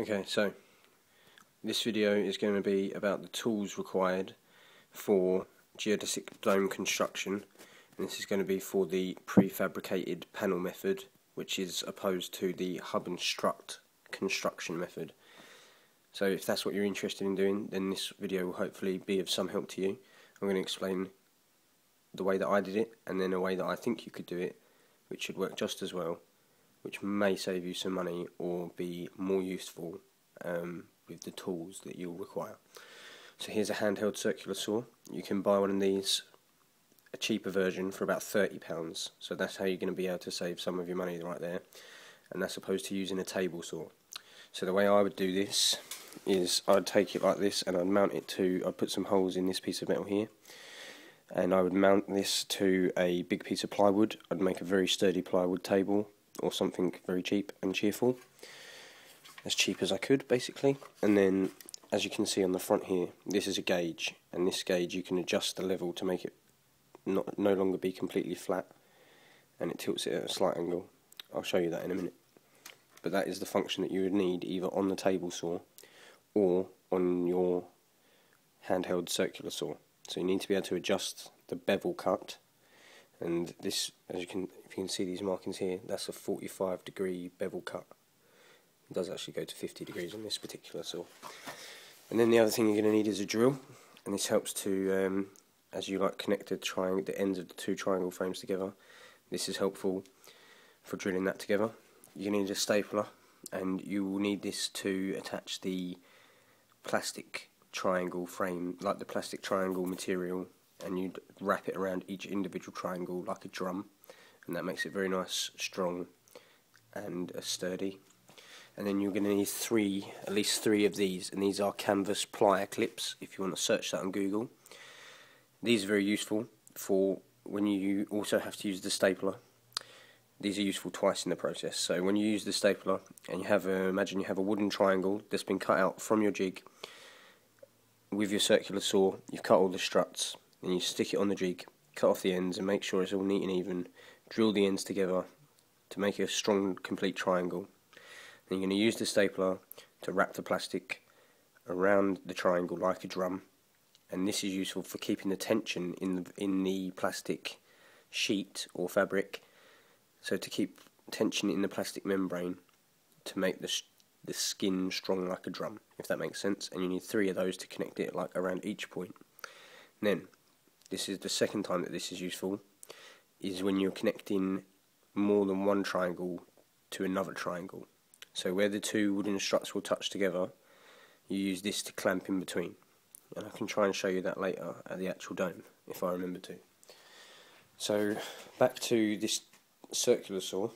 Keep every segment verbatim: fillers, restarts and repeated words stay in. Okay, so this video is going to be about the tools required for geodesic dome construction, and this is going to be for the prefabricated panel method, which is opposed to the hub and strut construction method. So if that's what you're interested in doing, then this video will hopefully be of some help to you. I'm going to explain the way that I did it, and then a way that I think you could do it, which should work just as well, which may save you some money or be more useful um, with the tools that you'll require. So here's a handheld circular saw. You can buy one of these, a cheaper version, for about thirty pounds. So that's how you're going to be able to save some of your money right there, and that's opposed to using a table saw. So the way I would do this is I'd take it like this, and I'd mount it to, I'd put some holes in this piece of metal here, and I would mount this to a big piece of plywood. I'd make a very sturdy plywood table, or something very cheap and cheerful, as cheap as I could basically. And then, as you can see on the front here, this is a gauge, and this gauge you can adjust the level to make it not no longer be completely flat, and it tilts it at a slight angle. I'll show you that in a minute. But that is the function that you would need either on the table saw or on your handheld circular saw. So you need to be able to adjust the bevel cut, and this, as you can, if you can see these markings here, that's a forty-five degree bevel cut. It does actually go to fifty degrees on this particular saw. And then the other thing you're going to need is a drill, and this helps to, um, as you like, connect the, triangle, the ends of the two triangle frames together. This is helpful for drilling that together. You need a stapler, and you will need this to attach the plastic triangle frame, like the plastic triangle material, and you'd wrap it around each individual triangle like a drum, and that makes it very nice, strong and sturdy. And then you're going to need three, at least three of these, and these are canvas plier clips if you want to search that on Google. These are very useful for when you also have to use the stapler. These are useful twice in the process. So when you use the stapler and you have a, imagine you have a wooden triangle that's been cut out from your jig, with your circular saw you've cut all the struts, and you stick it on the jig, cut off the ends and make sure it's all neat and even, drill the ends together to make a strong complete triangle. Then you're going to use the stapler to wrap the plastic around the triangle like a drum, and this is useful for keeping the tension in the, in the plastic sheet or fabric, so to keep tension in the plastic membrane to make the, the skin strong like a drum, if that makes sense. And you need three of those to connect it like around each point. And then this is the second time that this is useful, is when you're connecting more than one triangle to another triangle. So where the two wooden struts will touch together, you use this to clamp in between. And I can try and show you that later at the actual dome, if I remember to. So back to this circular saw.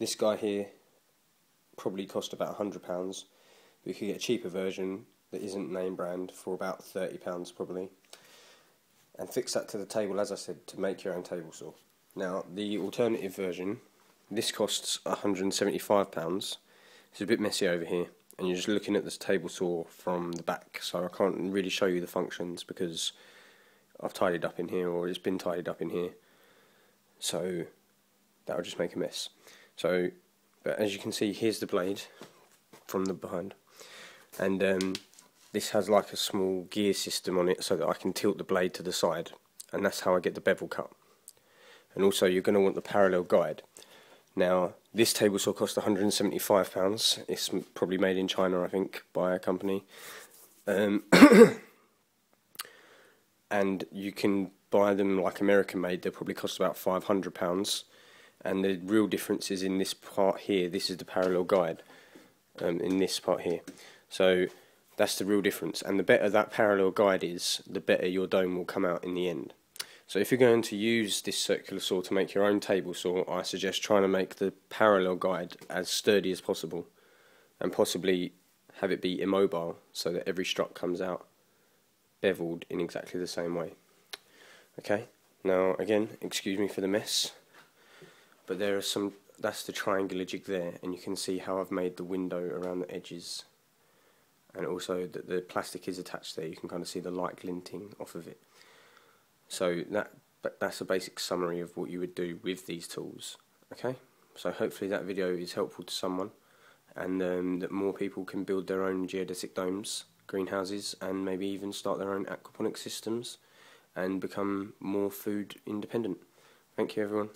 This guy here probably cost about a hundred pounds, but you could get a cheaper version that isn't name brand for about thirty pounds probably. And fix that to the table, as I said, to make your own table saw. Now the alternative version, this costs a hundred and seventy-five pounds. It's a bit messy over here, and you're just looking at this table saw from the back, so I can't really show you the functions because I've tidied up in here, or it's been tidied up in here, so that'll just make a mess. So, but as you can see, here's the blade from the behind, and um, this has like a small gear system on it so that I can tilt the blade to the side, and that's how I get the bevel cut. And also you're going to want the parallel guide. Now this table saw cost a hundred and seventy-five pounds. It's probably made in China, I think, by a company, um, and you can buy them like American made. They'll probably cost about five hundred pounds, and the real difference is in this part here. This is the parallel guide, um, in this part here. So that's the real difference, and the better that parallel guide is, the better your dome will come out in the end. So if you're going to use this circular saw to make your own table saw, I suggest trying to make the parallel guide as sturdy as possible, and possibly have it be immobile so that every strut comes out beveled in exactly the same way. Okay, now again, excuse me for the mess, but there are some, that's the triangular jig there, and you can see how I've made the window around the edges. And also that the plastic is attached there, you can kind of see the light glinting off of it. So that that's a basic summary of what you would do with these tools. Okay, so hopefully that video is helpful to someone, and um, that more people can build their own geodesic domes, greenhouses, and maybe even start their own aquaponic systems and become more food independent. Thank you, everyone.